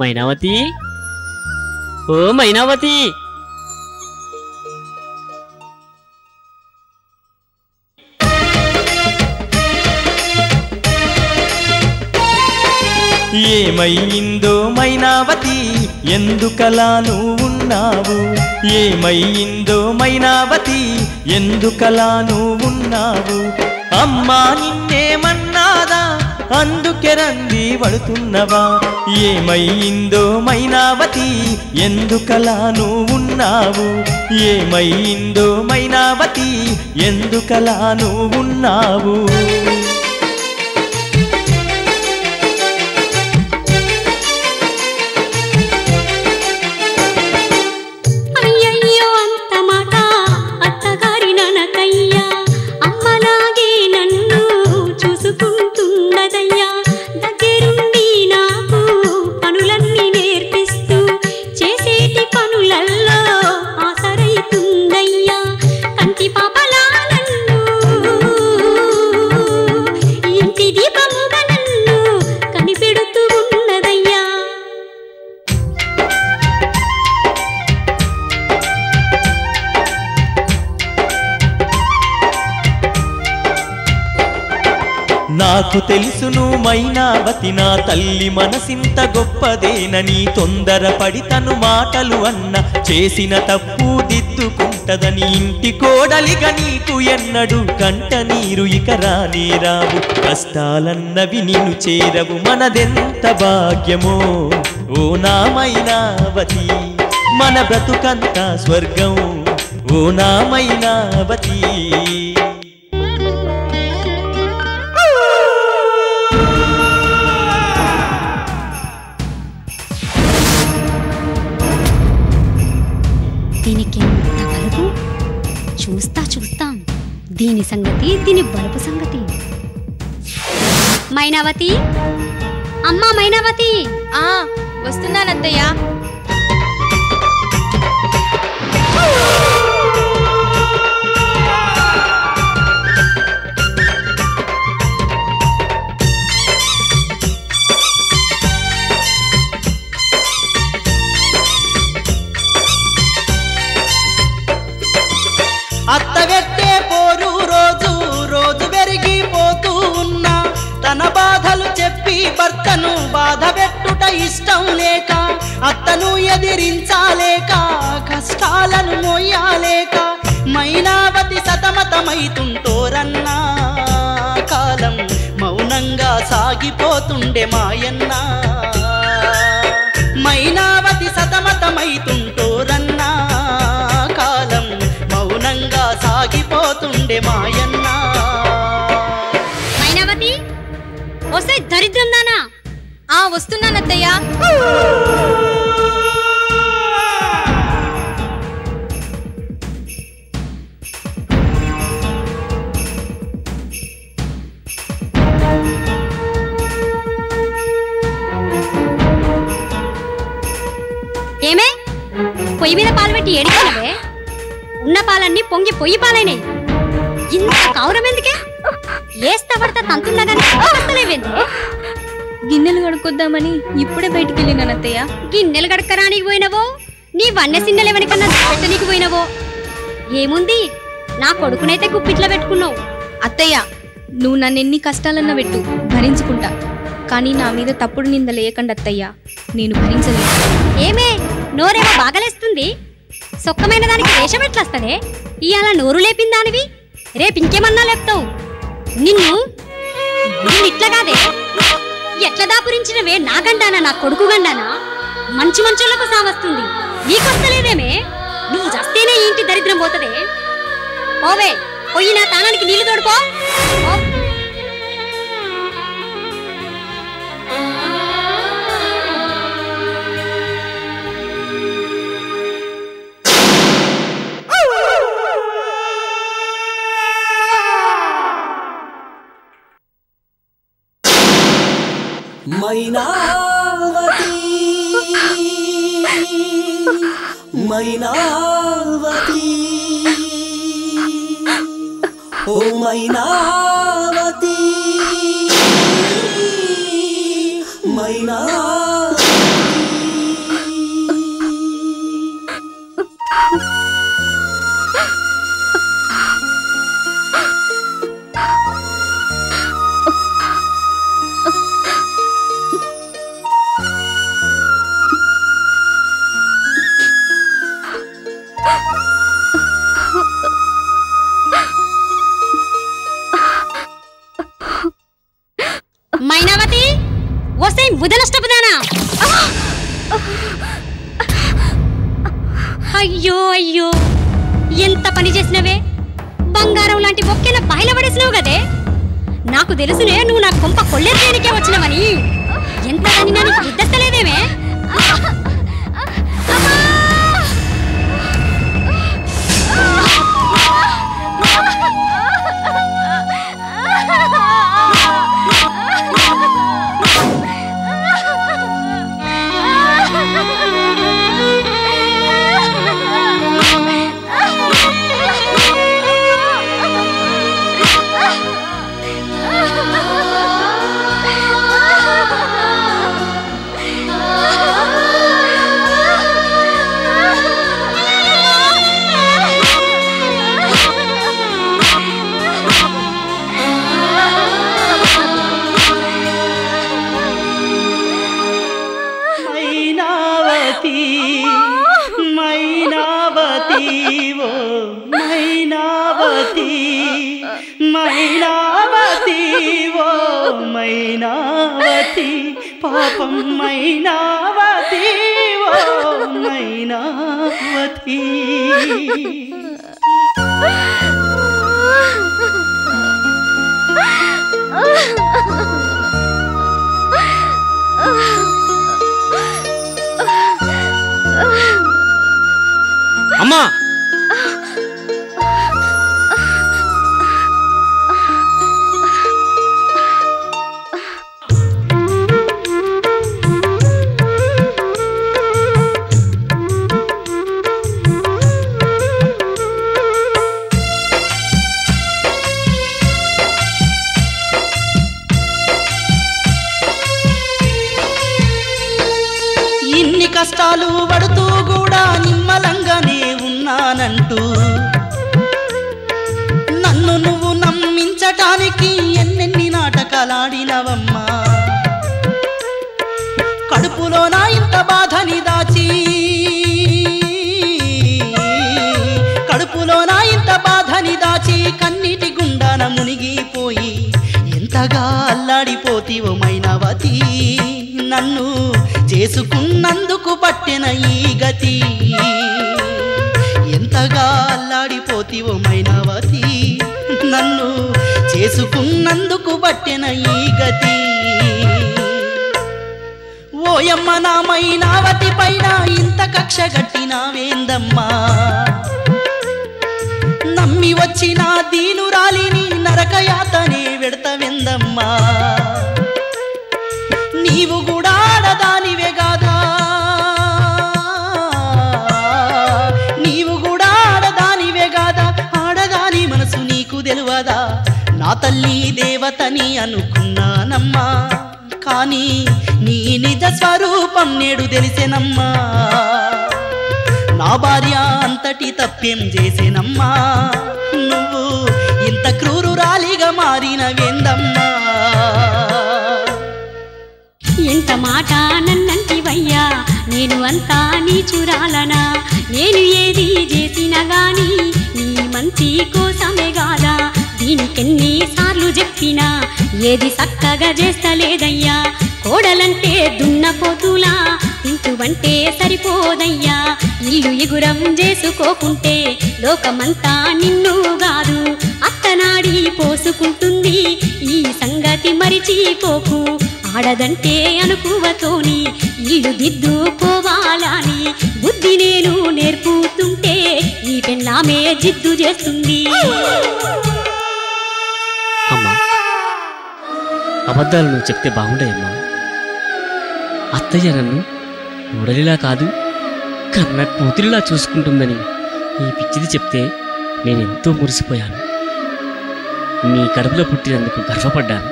मैनावती, ओ मैनावती। ఏమైందో మైనావతి ఎందుకలా నువ్వున్నావు, ఏమైందో మైనావతి ఎందుకలా నువ్వున్నావు, అమ్మా నిన్నేమన్నాదా అందుకే రంది వడుతున్నావా, ఏమైందో మైనావతి ఎందుకలా నువ్వున్నావు, ఏమైందో మైనావతి ఎందుకలా నువ్వున్నావు। నాకు తెలుసును మైనావతి నా తల్లి మనసింత గొప్పదేనని, తొందరపడి తను మాటలు అన్న చేసిన తప్పు దిద్దుకుంటదని, ఇంటి కోడలిగా నీకు ఎన్నడు కంట నీరు ఇక రానే రావు, కష్టాలన్నవి నిన్ను చేరవు మనదెంత భాగ్యమో ఓ నా మైనావతి, మన బ్రతుకంతా స్వర్గం ఓ నా మైనావతి। చూస్తా చూస్తా దీని సంగతి, దీని బలుపు సంగతి। మైనావతి, అమ్మా మైనావతి। ఆ వస్తున్నానత్తయ్య। అత్తవెట్టే పోరు రోజు రోజు పెరిగిపోతూ ఉన్నా, తన బాధలు చెప్పి భర్తను బాధ పెట్టుట ఇష్టం లేక, అత్తను ఎదిరించాలేక కష్టాలను మోయాలేక మైనావతి సతమతమైతుంటోరన్నా, కాలం మౌనంగా సాగిపోతుండే మాయన్న, మైనావతి సతమతమైతుంటోరన్నా, కాలం మౌనంగా సాగిపోతుండే మాయన్న। మైనావతి వస్తే దరిద్రం నానా। ఆ వస్తున్నానత్తయ్య। ఏమే పొయ్యి మీద పాలు పెట్టి ఏడిచావే, ఉన్న పాలన్నీ పొంగి పొయ్యి పాలైనాయి, ఇంత కౌరం ఎందుకే? ఏస్తబడతా తంతుండగానే వస్తలేవేంది? గిన్నెలు కడుక్కొద్దామని ఇప్పుడే బయటికి వెళ్ళినానత్తయ్య। గిన్నెలు కడక్కరానికి పోయినవో, నీ వన్నె సిన్నెలు ఎవరికన్నా పెట్టనీకి పోయినవో? ఏముంది, నా కొడుకునైతే గుప్పిట్లో పెట్టుకున్నావు। అత్తయ్య, నువ్వు నన్ను ఎన్ని కష్టాలన్నా పెట్టు భరించుకుంటా, కానీ నా మీద తప్పుడు నిందలేయకండి అత్తయ్య, నేను భరించలేను। ఏమే నోరేమో బాగలేస్తుంది, సొక్కమైన దానికి వేషం ఎట్లొస్తదే? ఇవాళ నోరు లేపింది దానివి, రేపు ఇంకేమన్నా లేపుతావు। నిన్ను ఇట్లా కాదే ఎట్లా దాపురించినవే? నా గండానా, నా కొడుకు గండానా? మంచి మంచోళ్ళకు సావస్తుంది, నీకొస్తలేదేమే? నువ్వు చస్తేనే ఇంటి దరిద్రం పోతదే। ఓవే పోయి నా తానానికి నీళ్లు తోడుకో। మైనావతి, మైనావతి, ఓ మైనావతి, మైనావతి। मैनावती वस्ते बुधनष्टपदाना अय्यो अय्यो ఎంత పని చేసినవే బంగారం లాంటి బొక్కెన బయలబడేసినావు కదే నాకు తెలుసునే నువ్వు నా కొంప కొల్లెర్నికే వచ్చినవని ఎంత దానినా నీకు విద్దతలేదేమే చెప్తే బాగుండేమ్మా అత్తయ్య నన్ను ముడలిలా కాదు కన్న కూతురిలా చూసుకుంటుందని ఈ పిచ్చిది చెప్తే నేను ఎంతో మురిసిపోయాను. నీ కడుపులో పుట్టినందుకు గర్వపడ్డాను.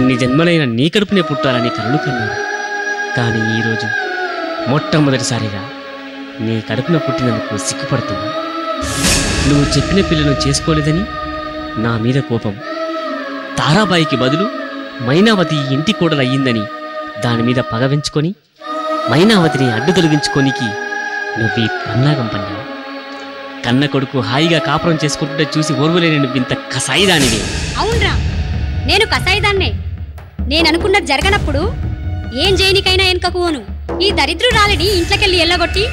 ఎన్ని జన్మలైన నీ కడుపునే పుట్టాలని కలలు కన్నాను. కానీ ఈరోజు మొట్టమొదటిసారిగా నీ కడుపున పుట్టినందుకు సిగ్గుపడుతున్నా. నువ్వు చెప్పిన పిల్లను చేసుకోలేదని నా మీద కోపం, తారాబాయికి బదులు మైనావతి ఇంటి కోడలు అయ్యిందని దానిమీద పగ పెంచుకొని మైనావతిని అడ్డు తొలగించుకోనికి నువ్వు కన్న కంపన్యా కన్న కొడుకు హాయిగా కాపురం చేసుకుంటుంటే చూసి ఓర్వలేని ఇంత కసాయిదానివి. అవునరా నేను కసాయిదాన్నే. నేను అనుకున్నది జరగనప్పుడు ఏం చేయనికైనా ఎనకకువోను. ఈ దరిద్రురాలిని ఇంట్లోకెళ్ళి ఎల్లగొట్టి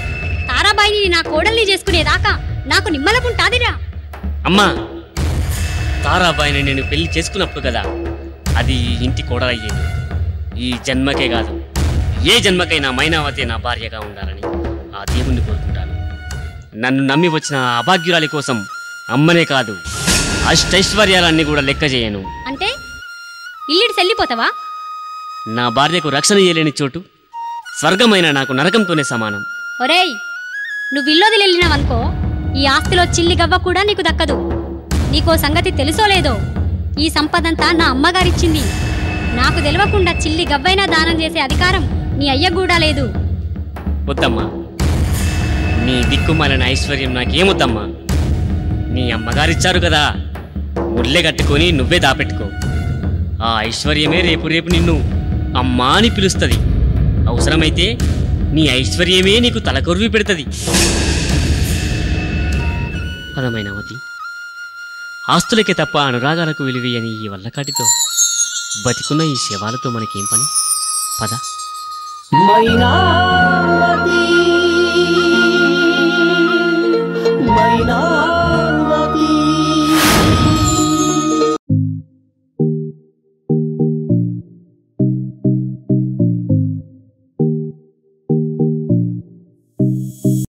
తారాబాయిని నా కోడల్ని చేసుకునేదాకా నాకు నిమ్మలకుంటాదిరా. అమ్మా తారాబాయిని నేను పెళ్లి చేసుకున్నప్పుడు కదా అది ఇంటి కోడలయ్యేది. ఈ జన్మకే కాదు ఏ జన్మకైనా మైనావతి నా భార్యగా ఉండాలని ఆ దేవుణ్ణి కోరుకుంటాను. నన్ను నమ్మి వచ్చిన అభాగ్యురాలి కోసం అమ్మనే కాదు అష్టైశ్వర్యాలన్నీ కూడా లెక్క చేయను. అంటే ఇల్లుడి చెల్లిపోతావా? నా భార్యకు రక్షణ ఇయ్యలేని చోటు స్వర్గమైన నాకు నరకంతోనే సమానం. ఒరేయ్ నువ్వు ఇల్లోదిలు వెళ్ళినావనుకో ఈ ఆస్తిలో చిల్లి గవ్వ కూడా నీకు దక్కదు. నీకో సంగతి తెలుసో లేదో ఈ సంపదంతా నా అమ్మగారిచ్చింది. నాకు తెలియకుండా చిల్లి గవ్వైనా దానం చేసే అధికారం నీ అయ్య కూడా లేదు. వద్దమ్మా నీ దిక్కుమాలిన ఐశ్వర్యం నాకేమొద్దమ్మా. నీ అమ్మగారిచ్చారు కదా ముళ్ళే కట్టుకొని నువ్వే దాపెట్టుకో. ఆ ఐశ్వర్యమే రేపు రేపు నిన్ను అమ్మా అని పిలుస్తుంది. అవసరమైతే నీ ఐశ్వర్యమే నీకు తలకొరివి పెడుతుంది. పదమైనావతి ఆస్తులకే తప్ప అనురాగాలకు విలువేయని ఈ వల్లకాటితో బతికున్న ఈ శవాలతో మనకేం పని? పద మైనా.